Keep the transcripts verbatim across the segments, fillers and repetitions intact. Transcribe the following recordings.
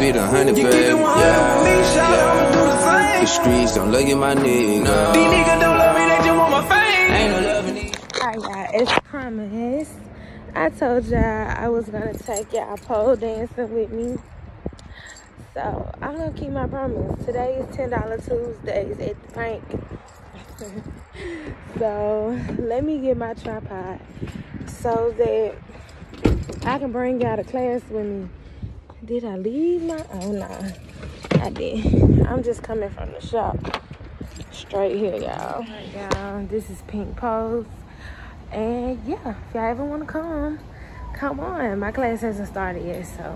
keep it a hundred, babe. You keep it one hundred with me, shout out, I'ma do the same. The streets don't look at my nigga. These niggas don't love me, they just want my fame. Ain't no loving these. Alright, y'all, as promised, I told y'all I was gonna take y'all pole dancing with me. So, I'm gonna keep my promise. Today is ten dollar Tuesdays at the bank. So, let me get my tripod so that I can bring y'all to class with me. Did I leave my? Oh, no. I did. I'm just coming from the shop. Straight here, y'all. Right, y'all. This is Pink Poles. And, yeah, if y'all ever want to come, come on. My class hasn't started yet, so.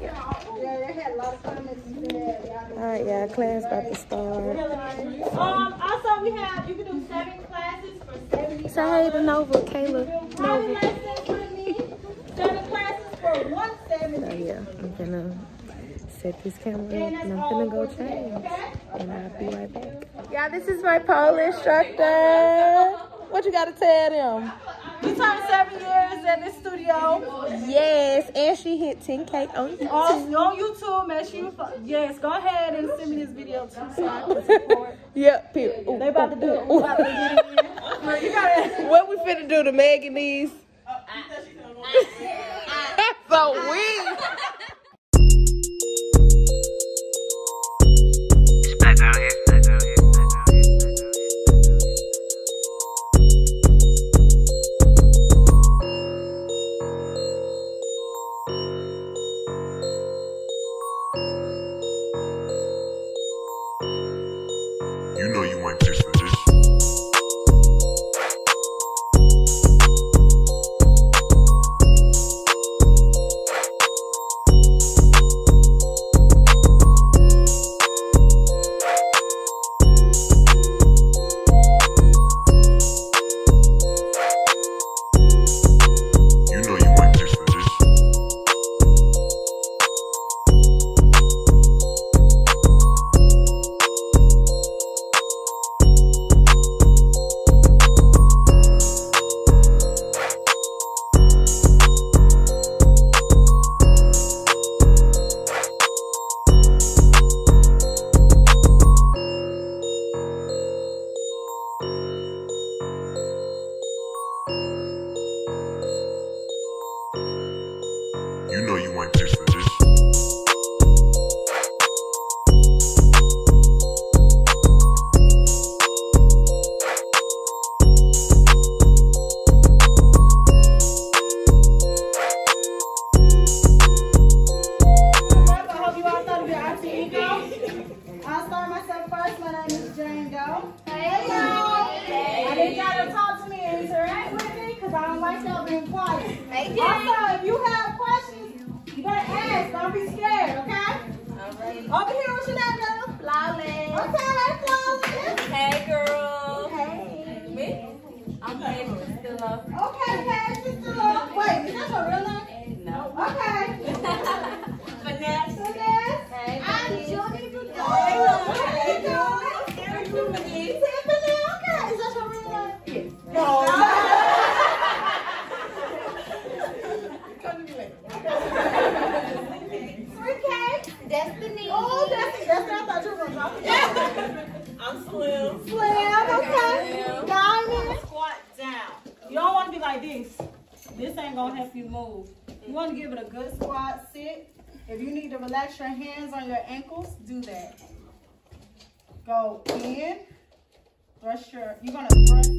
Yeah. All right, y'all. Class about to start. Um, also, we have, you can do seven classes for seventy dollars. So, hey, the Nova, Kayla, Nova. So yeah, I'm gonna set this camera up and I'm gonna go change and I'll be right back. Yeah, this is my pole instructor. What you gotta tell them? You turned seven years at this studio. Yes, and she hit ten K on YouTube. Oh, on YouTube, man. She was, yes, go ahead and send me this video too. So I can support. Yep, people. They about to do it. What we finna do to Megan these? So weird. You know you ain't just for this. Relax your hands on your ankles, do that. Go in, thrust your, you're gonna thrust.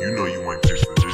You know you ain't just for this.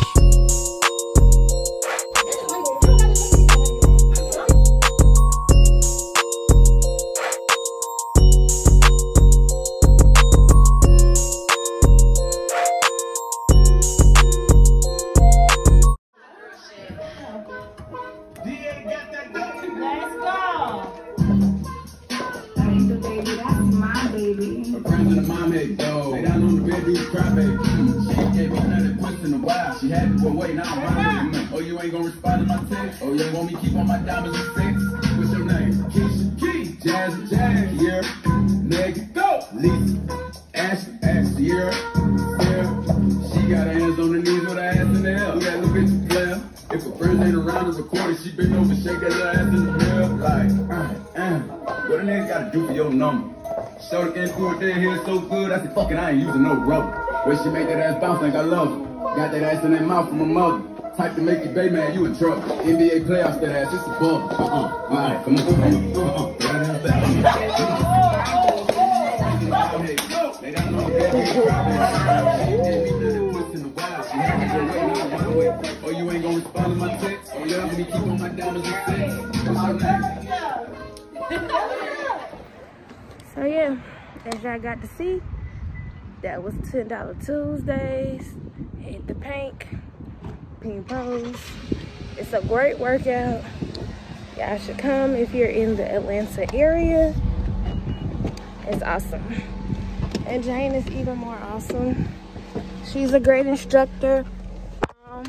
She had to go away, now I'm Oh, you ain't gonna respond to my text. Oh, you ain't want me keep on my diamonds and sex. What's your name? Keisha Key. Jazz Jazz. Yeah. Nigga. Go. Lisa. Ash. Ash. Yeah. Yeah. She got her hands on her knees with her ass in the air. We got little bitch player. If her friends ain't around the corner, she been over shake that little ass in the air. Like, uh, uh. What a nigga gotta do for your number? Shorty came through her damn hair so good, I said, fuck it, I ain't using no rubber. When she make that ass bounce like I love her. Got that ass in that mouth from her mother. Type to make you baby man, you in trouble. N B A playoffs, that ass, it's a ball. Uh-uh, all right, come on, come on, come on. They don't know that. Oh, you ain't gonna respond to my text? Oh, yeah, let me keep on my diamonds and sex. So yeah, as y'all got to see, that was ten dollar Tuesdays at the Pink, Pink Poles. It's a great workout. Y'all should come if you're in the Atlanta area. It's awesome. And Jane is even more awesome. She's a great instructor. Um,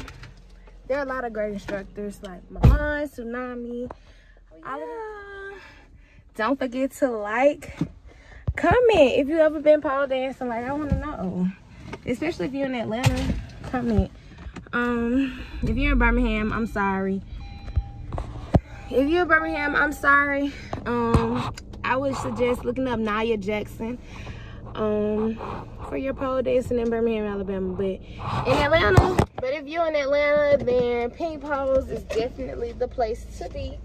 there are a lot of great instructors like Mama, Tsunami. Oh, yeah. Don't forget to like. Comment if you ever been pole dancing, like I want to know, especially if you're in Atlanta. Comment. Um, if you're in Birmingham, I'm sorry. If you're in Birmingham, I'm sorry. Um, I would suggest looking up Naya Jackson um for your pole dancing in Birmingham, Alabama, but in Atlanta. But if you're in Atlanta, then Pink Poles is definitely the place to be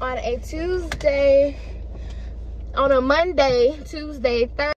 on a Tuesday. On a Monday, Tuesday, Thursday.